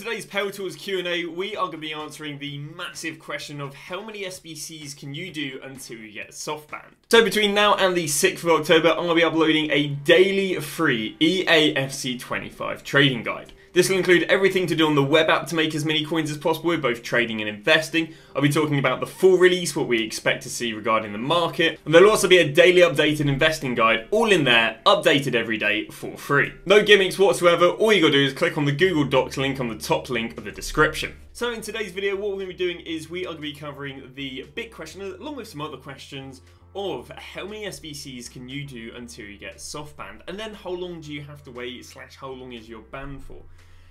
in today's paleTools Q&A, we are going to be answering the massive question of how many SBCs can you do until you get soft banned. So between now and the 6th of October, I'm going to be uploading a daily free EAFC 25 trading guide. This will include everything to do on the web app to make as many coins as possible with both trading and investing. I'll be talking about the full release, what we expect to see regarding the market, and there'll also be a daily updated investing guide, all in there, updated every day for free. No gimmicks whatsoever, all you gotta do is click on the Google Docs link on the top link of the description. So in today's video, what we're gonna be doing is we are gonna be covering the big question, along with some other questions, of how many SBCs can you do until you get soft banned, and then how long do you have to wait / how long is your ban for.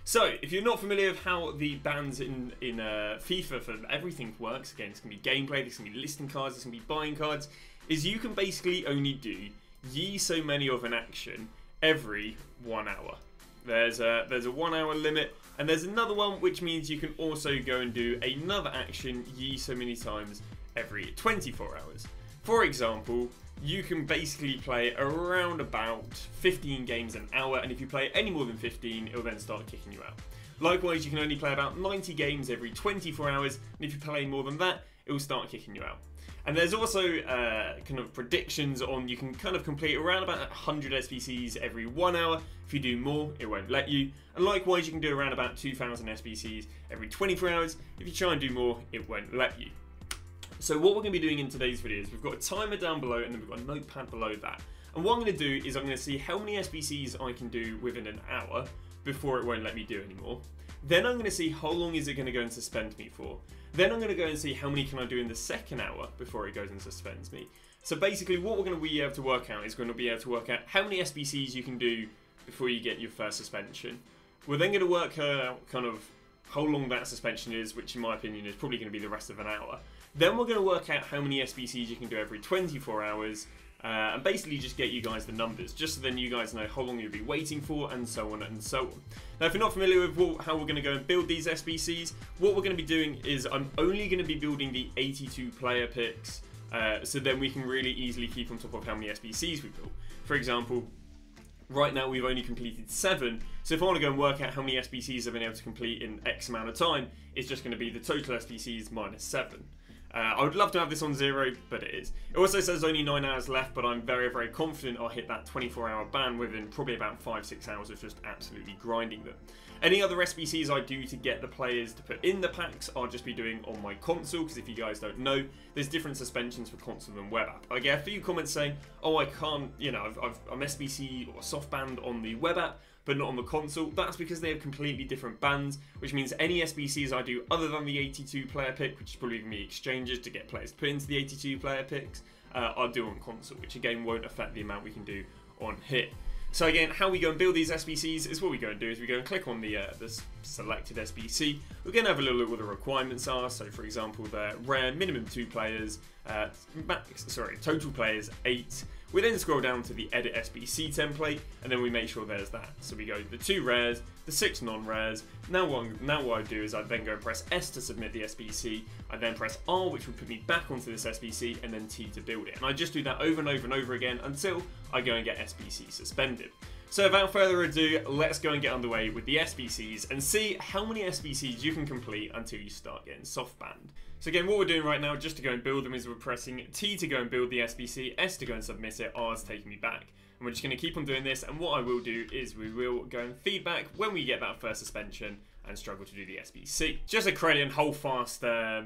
So if you're not familiar with how the bans in FIFA for everything works, again, it's gonna be gameplay, it's gonna be listing cards, it's gonna be buying cards, is you can basically only do ye so many of an action every 1 hour. There's a 1 hour limit, and there's another one which means you can also go and do another action ye so many times every 24 hours. For example, you can basically play around about 15 games an hour, and if you play any more than 15, it'll then start kicking you out. Likewise, you can only play about 90 games every 24 hours, and if you play more than that, it'll start kicking you out. And there's also kind of predictions on, you can kind of complete around about 100 SBCs every 1 hour. If you do more, it won't let you. And likewise, you can do around about 2,000 SBCs every 24 hours. If you try and do more, it won't let you. So what we're going to be doing in today's video is we've got a timer down below, and then we've got a notepad below that. And what I'm going to do is I'm going to see how many SBCs I can do within an hour before it won't let me do anymore. Then I'm going to see how long is it going to go and suspend me for. Then I'm going to go and see how many can I do in the second hour before it goes and suspends me. So basically what we're going to be able to work out is going to be able to work out how many SBCs you can do before you get your first suspension. We're then going to work out kind of how long that suspension is, which in my opinion is probably going to be the rest of an hour. Then we're going to work out how many SBCs you can do every 24 hours and basically just get you guys the numbers, just so then you guys know how long you'll be waiting for, and so on and so on. Now if you're not familiar with how we're going to go and build these SBCs, what we're going to be doing is I'm only going to be building the 82 player picks, so then we can really easily keep on top of how many SBCs we build. For example, right now we've only completed 7, so if I want to go and work out how many SBCs I've been able to complete in X amount of time, it's just going to be the total SBCs minus 7. I would love to have this on 0, but it is. It also says only 9 hours left, but I'm very, very confident I'll hit that 24-hour ban within probably about 5-6 hours of just absolutely grinding them. Any other SBCs I do to get the players to put in the packs, I'll just be doing on my console, because if you guys don't know, there's different suspensions for console and web app. I get a few comments saying, oh, I can't, you know, I'm SBC or soft banned on the web app, but not on the console. That's because they have completely different bans, which means any SBCs I do other than the 82 player pick, which is probably going to be exchanges to get players to put into the 82 player picks, I'll do on console, which again won't affect the amount we can do on here. So again, how we go and build these SBCs is what we go and do is we go and click on the selected SBC. We're going to have a little look what the requirements are. So for example, they're rare, minimum 2 players, total players 8. We then scroll down to the edit SBC template, and then we make sure there's that. So we go the 2 rares, the 6 non-rares. Now what I do is I then go and press S to submit the SBC. I then press R, which would put me back onto this SBC, and then T to build it. And I just do that over and over and over again until I go and get SBC suspended. So without further ado, let's go and get underway with the SBCs and see how many SBCs you can complete until you start getting soft banned. So again, what we're doing right now, just to go and build them, is we're pressing T to go and build the SBC, S to go and submit it, R is taking me back. And we're just going to keep on doing this, and what I will do is we will go and feedback when we get that first suspension and struggle to do the SBC. Just a credit and how fast the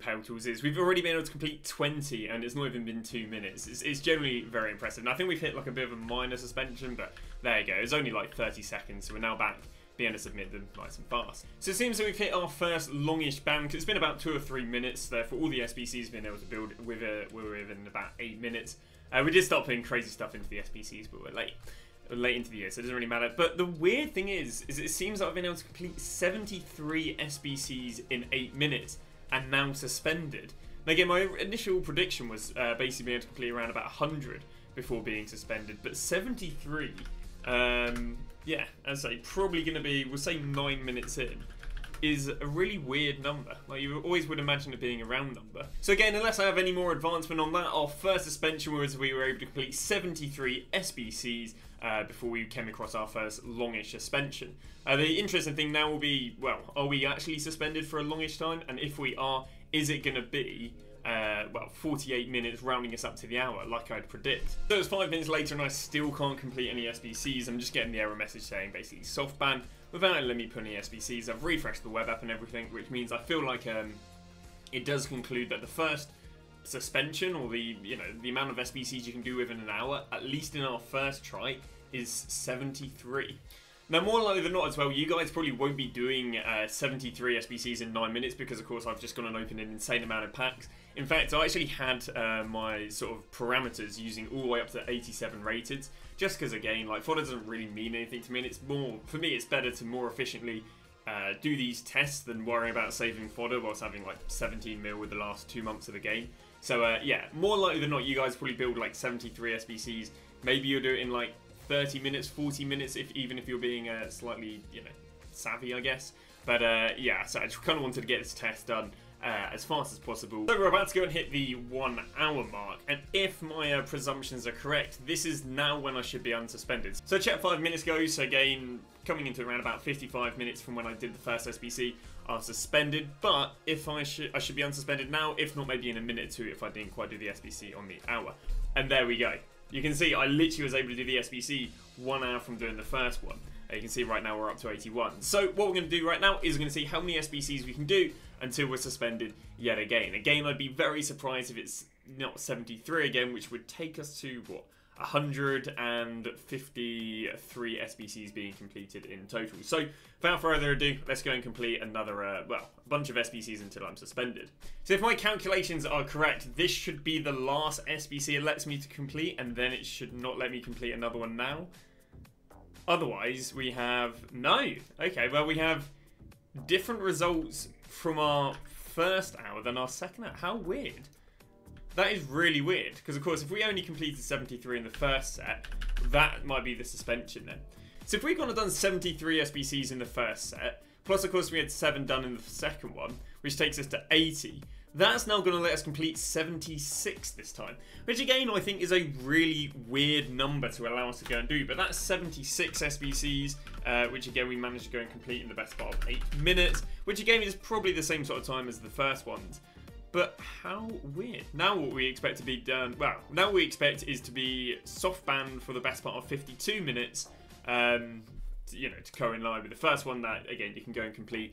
paleTools is. We've already been able to complete 20, and it's not even been 2 minutes. It's generally very impressive. And I think we've hit like a bit of a minor suspension, but there you go. It's only like 30 seconds, so we're now back being able to submit them nice and fast. So it seems that we've hit our first longish ban, because it's been about 2 or 3 minutes. Therefore, all the SBCs have been able to build within about 8 minutes. We did start putting crazy stuff into the SBCs, but we're late into the year, so it doesn't really matter. But the weird thing is it seems that I've been able to complete 73 SBCs in 8 minutes, and now suspended. Now again, my initial prediction was basically being able to complete around about 100 before being suspended, but 73, yeah, I'd say probably going to be, we'll say 9 minutes in. is a really weird number. Like, you always would imagine it being a round number. So again, unless I have any more advancement on that, our first suspension was we were able to complete 73 SBCs before we came across our first longish suspension. The interesting thing now will be, well, are we actually suspended for a longish time? And if we are, is it going to be, well, 48 minutes rounding us up to the hour, like I'd predict? So it's 5 minutes later and I still can't complete any SBCs. I'm just getting the error message saying basically soft banned. Without letting me put any SBCs, I've refreshed the web app and everything, which means I feel like it does conclude that the first suspension, or the, you know, the amount of SBCs you can do within an hour, at least in our first try, is 73. Now, more likely than not as well, you guys probably won't be doing 73 SBCs in 9 minutes because, of course, I've just gone and opened an insane amount of packs. In fact, I actually had my sort of parameters using all the way up to 87 rated, just because, again, like, fodder doesn't really mean anything to me, and it's more, for me, it's better to more efficiently do these tests than worry about saving fodder whilst having, like, 17 mil with the last 2 months of the game. So, yeah, more likely than not, you guys probably build, like, 73 SBCs. Maybe you'll do it in, like, 30 minutes, 40 minutes, even if you're being slightly, you know, savvy, I guess. But yeah, so I just kind of wanted to get this test done as fast as possible. So we're about to go and hit the 1 hour mark, and if my presumptions are correct, this is now when I should be unsuspended. So check 5 minutes ago, so again, coming into around about 55 minutes from when I did the first SBC, I'm suspended, but if I should be unsuspended now, if not maybe in a minute or two if I didn't quite do the SBC on the hour. And there we go. You can see I literally was able to do the SBC 1 hour from doing the first one. You can see right now we're up to 81. So what we're going to do right now is we're going to see how many SBCs we can do until we're suspended yet again. Again, I'd be very surprised if it's not 73 again, which would take us to, what, 153 SBCs being completed in total. So without further ado, let's go and complete another, well, a bunch of SBCs until I'm suspended. So if my calculations are correct, this should be the last SBC it lets me to complete, and then it should not let me complete another one now. Otherwise, we have no. Okay, well, we have different results from our first hour than our second hour. How weird. That is really weird, because of course if we only completed 73 in the first set, that might be the suspension then. So if we've gone and done 73 SBCs in the first set, plus of course we had 7 done in the second one, which takes us to 80, that's now going to let us complete 76 this time. Which again I think is a really weird number to allow us to go and do, but that's 76 SBCs, which again we managed to go and complete in the best part of 8 minutes, which again is probably the same sort of time as the first ones. But how weird. Now what we expect to be done, well, now what we expect is to be soft banned for the best part of 52 minutes, you know, to go in line with the first one that, again, you can go and complete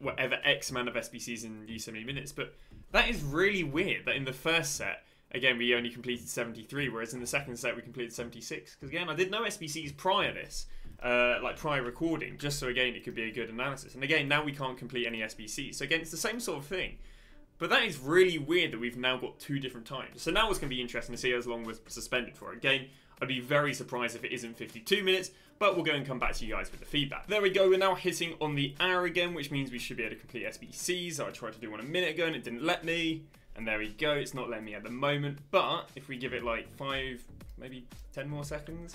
whatever X amount of SBCs in so many minutes. But that is really weird that in the first set, again, we only completed 73, whereas in the second set we completed 76. Because again, I did no SBCs prior this, like prior recording, just so again, it could be a good analysis. And again, now we can't complete any SBCs. So again, it's the same sort of thing. But that is really weird that we've now got 2 different times. So now it's going to be interesting to see how long we're suspended for. Again, I'd be very surprised if it isn't 52 minutes, but we'll go and come back to you guys with the feedback. There we go, we're now hitting on the hour again, which means we should be able to complete SBCs. I tried to do one a minute ago and it didn't let me. And there we go, it's not letting me at the moment. But if we give it like 5, maybe 10 more seconds,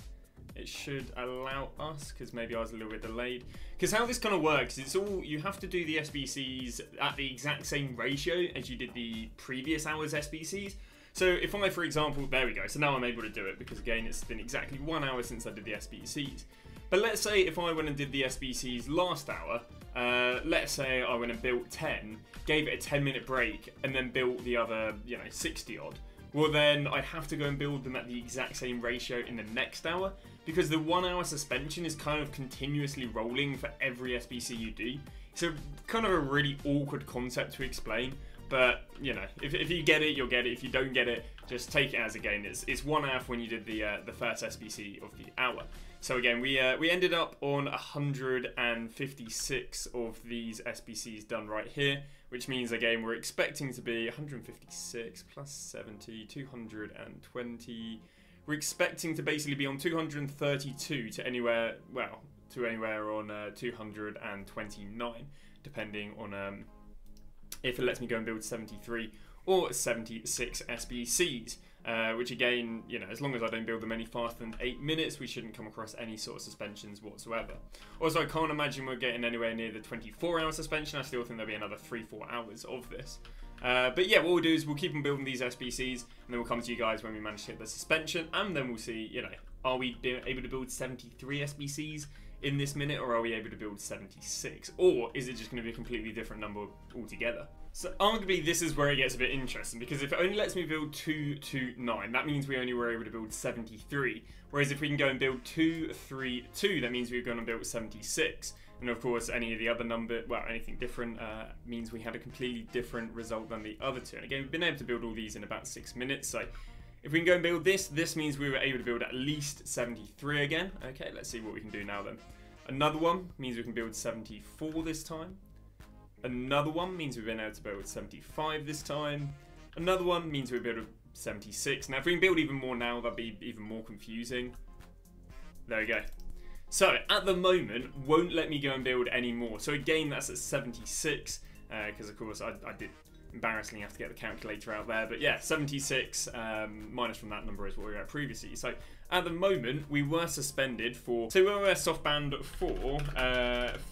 it should allow us, because maybe I was a little bit delayed. Because how this kind of works, it's all, you have to do the SBCs at the exact same ratio as you did the previous hour's SBCs. So if I, for example, there we go, so now I'm able to do it, because again, it's been exactly 1 hour since I did the SBCs. But let's say if I went and did the SBCs last hour, let's say I went and built 10, gave it a 10-minute break, and then built the other, you know, 60-odd. Well, then I'd have to go and build them at the exact same ratio in the next hour, because the 1 hour suspension is kind of continuously rolling for every SBC you do. So kind of a really awkward concept to explain, but you know, if you get it, you'll get it. If you don't get it, just take it as a game. It's 1 hour when you did the first SBC of the hour. So again, we ended up on 156 of these SBCs done right here, which means again we're expecting to be 156 plus 70, 220. We're expecting to basically be on 232 to anywhere, well, to anywhere on 229, depending on if it lets me go and build 73 or 76 SBCs. which again, you know, as long as I don't build them any faster than 8 minutes, we shouldn't come across any sort of suspensions whatsoever. Also, I can't imagine we're getting anywhere near the 24-hour suspension. I still think there'll be another 3-4 hours of this. But yeah, what we'll do is we'll keep on building these SBCs, and then we'll come to you guys when we manage to hit the suspension, and then we'll see, you know, are we able to build 73 SBCs in this minute, or are we able to build 76? Or is it just going to be a completely different number altogether? So arguably this is where it gets a bit interesting, because if it only lets me build 229, that means we only were able to build 73. Whereas if we can go and build 232, that means we're going to build 76. And of course, any of the other number, well, anything different means we had a completely different result than the other two. And again, we've been able to build all these in about 6 minutes. So if we can go and build this, this means we were able to build at least 73 again. Okay, let's see what we can do now then. Another one means we can build 74 this time. Another one means we've been able to build 75 this time. Another one means we've built 76. Now, if we can build even more now, that'd be even more confusing. There we go. So at the moment, won't let me go and build any more. So again, that's at 76, because of course I did embarrassingly have to get the calculator out there. But yeah, 76 minus from that number is what we were at previously. So at the moment, we were suspended for, so we were soft banned for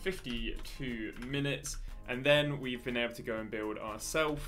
52 minutes. And then we've been able to go and build ourselves,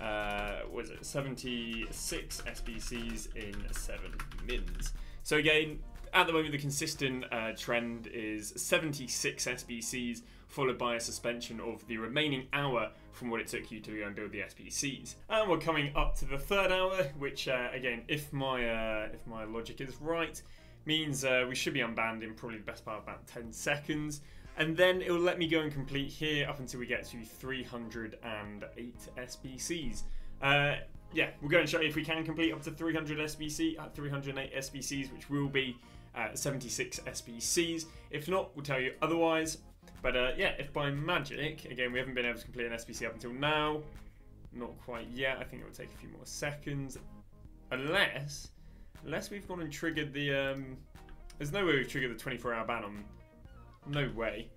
was it 76 SBCs in 7 mins. So again, at the moment, the consistent trend is 76 SBCs followed by a suspension of the remaining hour from what it took you to go and build the SBCs. And we're coming up to the 3rd hour, which again, if my logic is right, means we should be unbanned in probably the best part of about 10 seconds. And then it'll let me go and complete here up until we get to 308 SBCs. Yeah, we'll go and show you if we can complete up to 308 SBCs, which will be 76 SBCs. If not, we'll tell you otherwise. But yeah, if by magic, again, we haven't been able to complete an SBC up until now. Not quite yet. I think it will take a few more seconds. Unless we've gone and triggered the... there's no way we've triggered the 24-hour ban on... No way.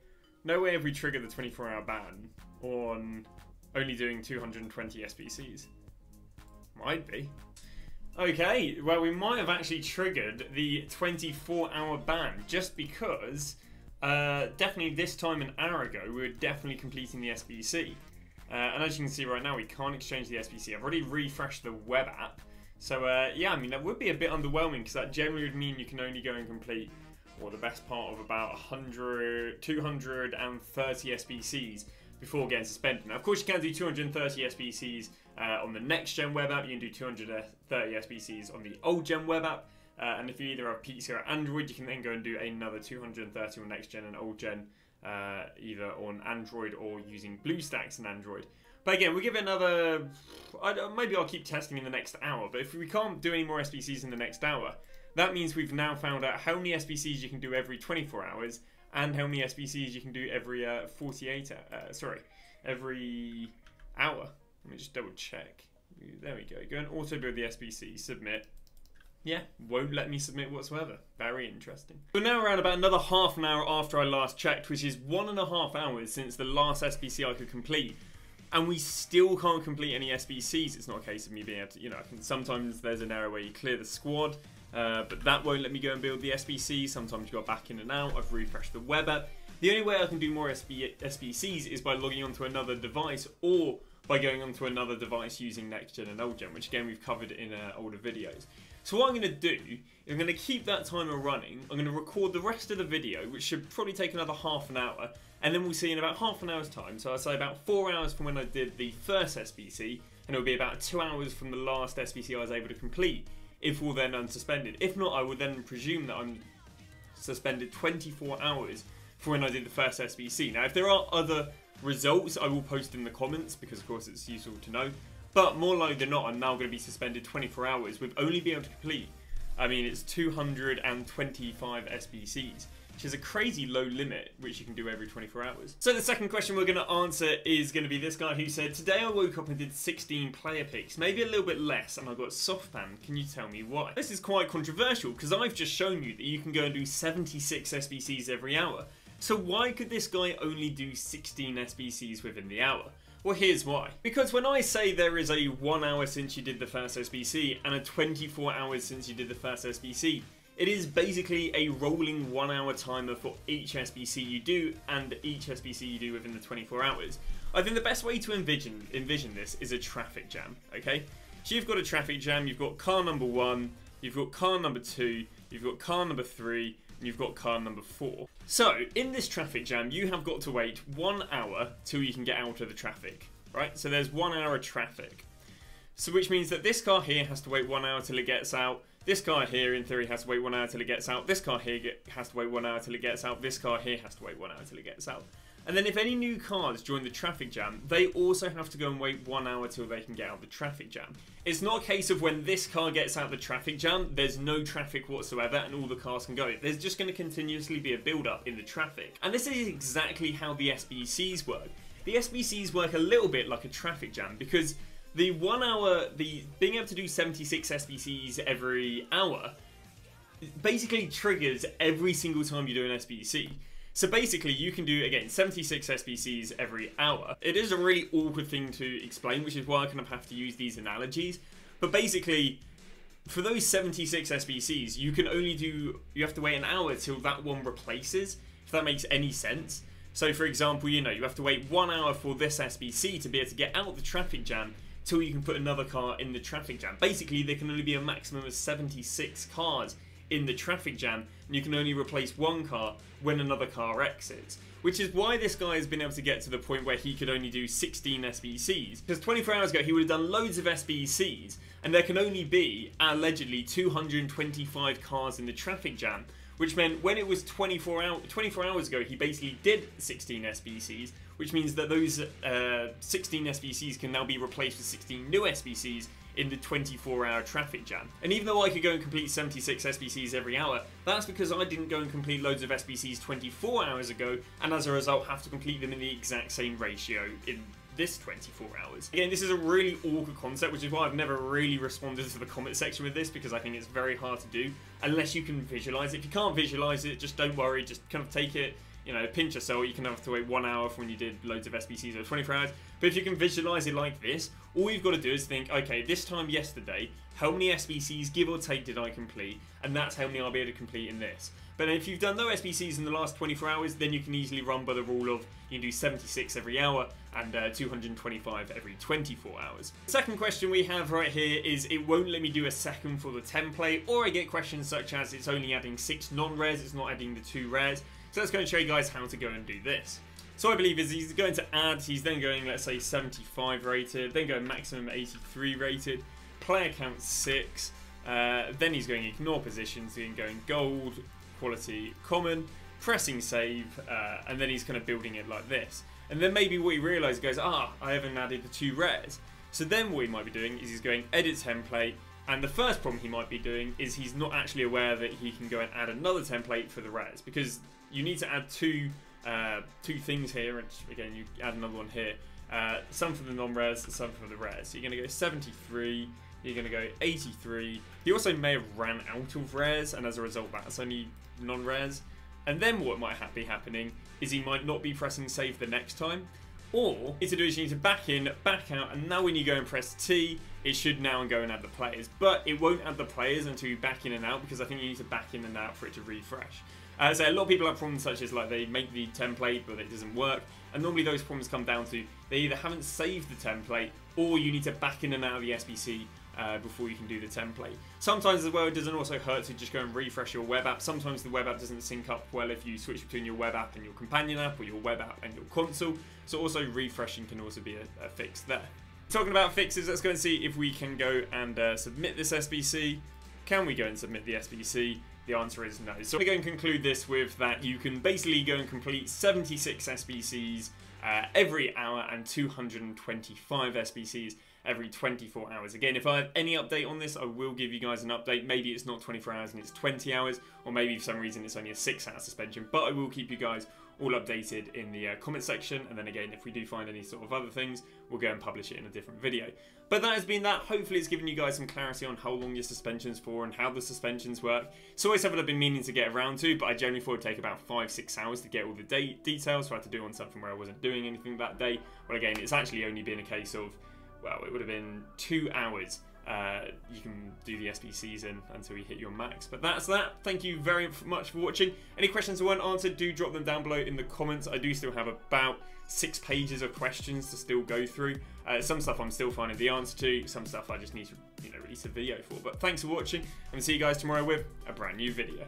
No way have we triggered the 24-hour ban on only doing 220 SBCs. Might be. Okay, well, we might have actually triggered the 24-hour ban just because... definitely this time an hour ago, we were definitely completing the SBC. And as you can see right now, we can't exchange the SBC. I've already refreshed the web app. So yeah, I mean, that would be a bit underwhelming because that generally would mean you can only go and complete, well, the best part of about 230 SBCs before getting suspended. Now, of course, you can do 230 SBCs on the next gen web app. You can do 230 SBCs on the old gen web app. And if you either have PC or Android, you can then go and do another 230 on next gen and old gen, either on Android or using BlueStacks and Android. But again, we'll give it another, maybe I'll keep testing in the next hour, but if we can't do any more SBCs in the next hour, that means we've now found out how many SBCs you can do every 24 hours and how many SBCs you can do every every hour. Let me just double check. There we go. Go and auto build the SBC, submit. Yeah, won't let me submit whatsoever. Very interesting. So now we're at about another half an hour after I last checked, which is 1.5 hours since the last SBC I could complete. And we still can't complete any SBCs. It's not a case of me being able to, you know, I can, sometimes there's an area where you clear the squad, but that won't let me go and build the SBC. Sometimes you got back in and out. I've refreshed the web app. The only way I can do more SBCs is by logging onto another device or by going onto another device using next gen and old gen, which again we've covered in older videos. So what I'm going to do is I'm going to keep that timer running. I'm going to record the rest of the video, which should probably take another half an hour, and then we'll see in about half an hour's time. So I'll say about 4 hours from when I did the first SBC, and it'll be about 2 hours from the last SBC I was able to complete, if all then unsuspended. If not, I would then presume that I'm suspended 24 hours for when I did the first SBC. Now, if there are other results, I will post in the comments, because of course it's useful to know. But more likely than not, I'm now going to be suspended 24 hours with only being able to complete, I mean, it's 225 SBCs, which is a crazy low limit, which you can do every 24 hours. So the second question we're going to answer is going to be this guy who said, today I woke up and did 16 player picks, maybe a little bit less, and I got soft banned. Can you tell me why? This is quite controversial because I've just shown you that you can go and do 76 SBCs every hour. So why could this guy only do 16 SBCs within the hour? Well, here's why. Because when I say there is a 1 hour since you did the first SBC and a 24 hours since you did the first SBC, it is basically a rolling 1 hour timer for each SBC you do and each SBC you do within the 24 hours. I think the best way to envision this is a traffic jam, okay? So you've got a traffic jam, you've got car number one, you've got car number two, you've got car number three, and you've got car number four. So in this traffic jam, you have got to wait 1 hour till you can get out of the traffic, right? So there's 1 hour of traffic. So which means that this car here has to wait 1 hour till it gets out. This car here, in theory, has to wait 1 hour till it gets out. This car here has to wait 1 hour till it gets out. This car here has to wait 1 hour till it gets out. And then if any new cars join the traffic jam, they also have to go and wait 1 hour till they can get out of the traffic jam. It's not a case of when this car gets out of the traffic jam, there's no traffic whatsoever and all the cars can go. There's just going to continuously be a build-up in the traffic. And this is exactly how the SBCs work. The SBCs work a little bit like a traffic jam because the 1 hour, the being able to do 76 SBCs every hour basically triggers every single time you do an SBC. So basically you can do, again, 76 SBCs every hour. It is a really awkward thing to explain, which is why I kind of have to use these analogies. But basically, for those 76 SBCs, you have to wait an hour till that one replaces, if that makes any sense. So for example, you know, you have to wait 1 hour for this SBC to be able to get out the traffic jam till you can put another car in the traffic jam. Basically, there can only be a maximum of 76 cars in the traffic jam, and you can only replace one car when another car exits. Which is why this guy has been able to get to the point where he could only do 16 SBCs. Because 24 hours ago, he would have done loads of SBCs, and there can only be, allegedly, 225 cars in the traffic jam, which meant when it was 24 hours ago, he basically did 16 SBCs, which means that those 16 SBCs can now be replaced with 16 new SBCs in the 24-hour traffic jam. And even though I could go and complete 76 SBCs every hour, that's because I didn't go and complete loads of SBCs 24 hours ago, and as a result have to complete them in the exact same ratio in this 24 hours. Again, this is a really awkward concept, which is why I've never really responded to the comment section with this, because I think it's very hard to do unless you can visualize it. If you can't visualize it, just don't worry, just kind of take it, you know, pinch or so. You can have to wait 1 hour for when you did loads of SBCs or 24 hours. But if you can visualize it like this, all you've got to do is think, okay, this time yesterday, how many SBCs, give or take, did I complete? And that's how many I'll be able to complete in this. But if you've done no SBCs in the last 24 hours, then you can easily run by the rule of you can do 76 every hour and 225 every 24 hours. The second question we have right here is, it won't let me do a second for the template, or I get questions such as, it's only adding 6 non-rares, it's not adding the 2 rares. So let's go and show you guys how to go and do this. So I believe is he's going to add, he's then going, let's say, 75 rated, then going maximum 83 rated, player count 6, then he's going ignore positions, then going gold, quality, common, pressing save, and then he's kind of building it like this. And then maybe what he realized goes, I haven't added the 2 rares. So then what he might be doing is he's going edit template, and the first problem he might be doing is he's not actually aware that he can go and add another template for the rares, because you need to add two things here, and again, you add another one here. Some for the non-rares, some for the rares. So you're going to go 73, you're going to go 83. He also may have ran out of rares, and as a result, that's only non-rares. And then what might be happening is he might not be pressing save the next time. Or, it's to do is you need to back in, back out, and now when you go and press T, it should now go and add the players. But it won't add the players until you back in and out, because I think you need to back in and out for it to refresh. So a lot of people have problems such as, like, they make the template but it doesn't work, and normally those problems come down to they either haven't saved the template or you need to back in and out of the SBC before you can do the template. Sometimes as well, it doesn't also hurt to just go and refresh your web app. Sometimes the web app doesn't sync up well if you switch between your web app and your companion app, or your web app and your console, so also refreshing can also be a fix there. Talking about fixes, let's go and see if we can go and submit this SBC. Can we go and submit the SBC? The answer is no. So we're going to conclude this with that you can basically go and complete 76 SBCs every hour and 225 SBCs every 24 hours. Again, if I have any update on this, I will give you guys an update. Maybe it's not 24 hours and it's 20 hours, or maybe for some reason it's only a 6-hour suspension, but I will keep you guys all updated in the comment section. And then again, if we do find any sort of other things, we'll go and publish it in a different video. But that has been that. Hopefully it's given you guys some clarity on how long your suspension's for and how the suspensions work. It's always something I've been meaning to get around to, but I generally thought it'd take about 5-6 hours to get all the details, so I had to do on something where I wasn't doing anything that day. But again, it's actually only been a case of, well, it would have been 2 hours. You can do the SBCs in until you hit your max. But that's that. Thank you very much for watching. Any questions that weren't answered, do drop them down below in the comments. I do still have about 6 pages of questions to still go through. Some stuff I'm still finding the answer to, some stuff I just need to, release a video for. But thanks for watching, and we'll see you guys tomorrow with a brand new video.